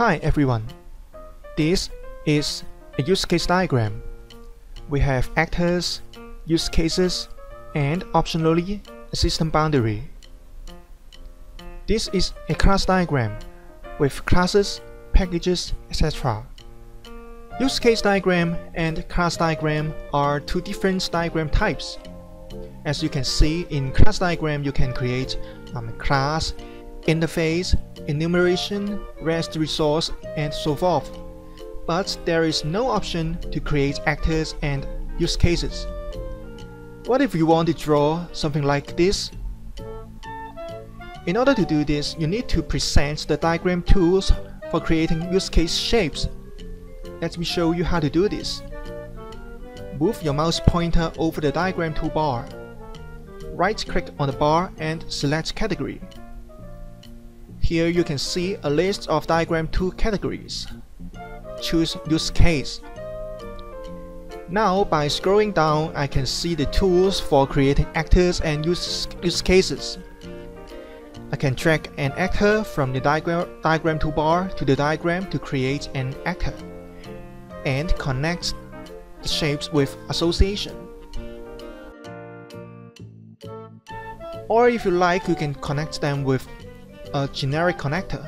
Hi everyone, this is a use case diagram. We have actors, use cases, and optionally a system boundary. This is a class diagram with classes, packages, etc. Use case diagram and class diagram are two different diagram types. As you can see, in class diagram you can create class, interface, enumeration, REST resource, and so forth. But there is no option to create actors and use cases. What if you want to draw something like this? In order to do this, you need to present the diagram tools for creating use case shapes. Let me show you how to do this. Move your mouse pointer over the diagram toolbar. Right-click on the bar and select category. Here you can see a list of diagram tool categories. Choose use case. Now by scrolling down, I can see the tools for creating actors and use cases. I can drag an actor from the diagram toolbar to the diagram to create an actor and connect the shapes with association. Or if you like, you can connect them with a generic connector.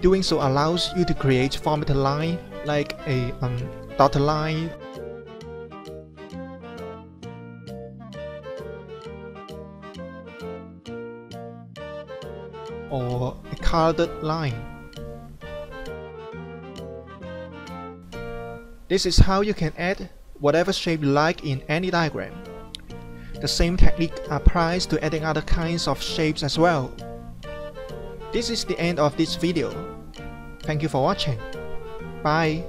Doing so allows you to create formatted line like a dotted line, or a colored line. This is how you can add whatever shape you like in any diagram. The same technique applies to adding other kinds of shapes as well. This is the end of this video. Thank you for watching. Bye.